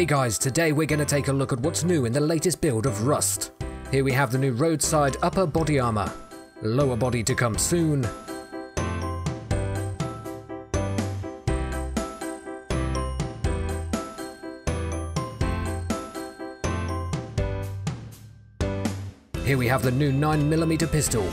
Hey guys, today we're going to take a look at what's new in the latest build of Rust. Here we have the new roadside upper body armor, lower body to come soon, here we have the new 9mm pistol,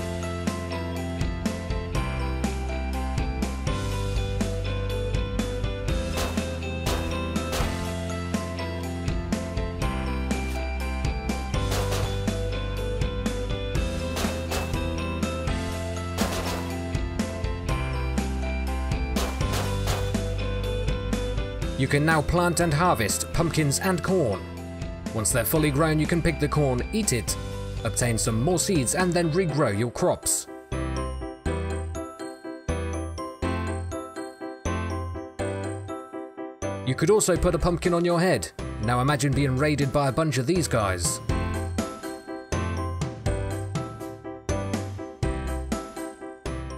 you can now plant and harvest pumpkins and corn. Once they're fully grown, you can pick the corn, eat it, obtain some more seeds and then regrow your crops. You could also put a pumpkin on your head. Now imagine being raided by a bunch of these guys.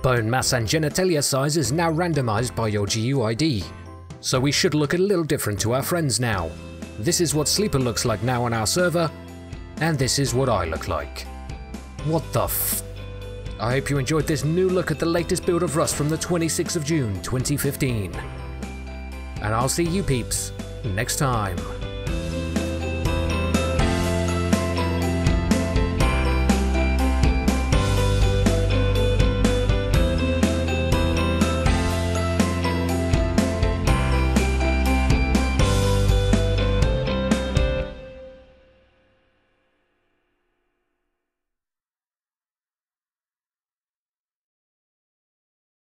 Bone mass and genitalia size is now randomized by your GUID. So we should look a little different to our friends now. This is what Sleeper looks like now on our server, and this is what I look like. What the f... I hope you enjoyed this new look at the latest build of Rust from the 26th of June 2015. And I'll see you peeps next time.